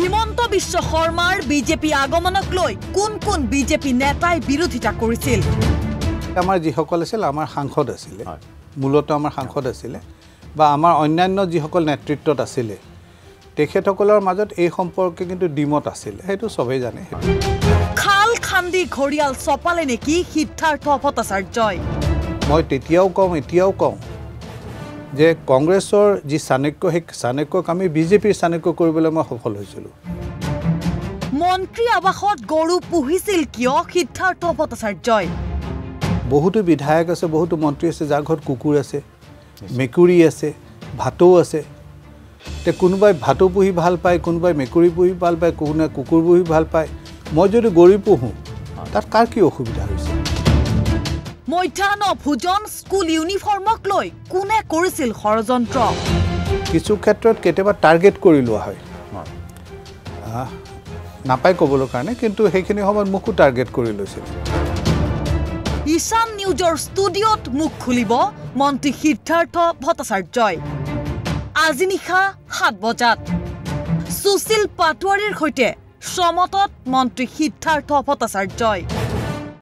হিমন্ত বিশ্ব শৰ্মাৰ বিজেপি আগমনক লৈ কোন বিজেপি নেতাই বিৰোধিতা কৰিছিল? আমাৰ যিসকল আছিল আমাৰ সাংসদ আছিলে, মূলত আমাৰ সাংসদ আছিলে বা আমাৰ অন্যান্য যিসকল নেতৃত্বত আছিলে তেখেতসকলৰ মাজত এই সম্পৰ্কে কিন্তু দ্বিমত আছিল, সেইটো সবেই জানে। খাল খান্দি ঘৰিয়াল চপালে নেকি সিদ্ধাৰ্থ ভট্টাচাৰ্যই? মই এতিয়াও কওঁ যে কংগ্ৰেছৰ যি চাণক্য, সেই চাণক্যক আমি বিজেপিৰ চাণক্য কৰিবলৈ মই সফল হৈছিলোঁ। মন্ত্ৰী আৱাসত গৰু পুহিছিল কিয় সিদ্ধাৰ্থ ভট্টাচাৰ্যই? বহুতো বিধায়ক আছে, বহুতো মন্ত্ৰী আছে যাৰ ঘৰত কুকুৰ আছে, মেকুৰী আছে, ভাটৌ আছে। তে কোনোবাই ভাটৌ পুহি ভাল পায়, কোনোবাই মেকুৰী পুহি ভাল পায়, কোনোবাই কুকুৰ পুহি ভাল পায়। মই যদি গৰু পুহোঁ তাত কাৰ কি অসুবিধা হৈছে? মধ্যাহ্ন ভোজন স্কুল ইউনিফৰ্মক লৈ কোনে কৰিছিল ষড়যন্ত্ৰ? কিছু ক্ষেত্ৰত কেতিয়াবা টাৰ্গেট কৰি লোৱা হয় নাপায় ক'বলৈ কাৰণে, কিন্তু সেইখিনি সময়ত মোকো টাৰ্গেট কৰি লৈছিল। ঈশান নিউজৰ ষ্টুডিঅ'ত মুখ খুলিব মন্ত্ৰী সিদ্ধাৰ্থ ভট্টাচাৰ্যই আজি নিশা 7 বজাত। সুশীল পাটোৱাৰীৰ সৈতে সমতত মন্ত্ৰী সিদ্ধাৰ্থ ভট্টাচাৰ্যই।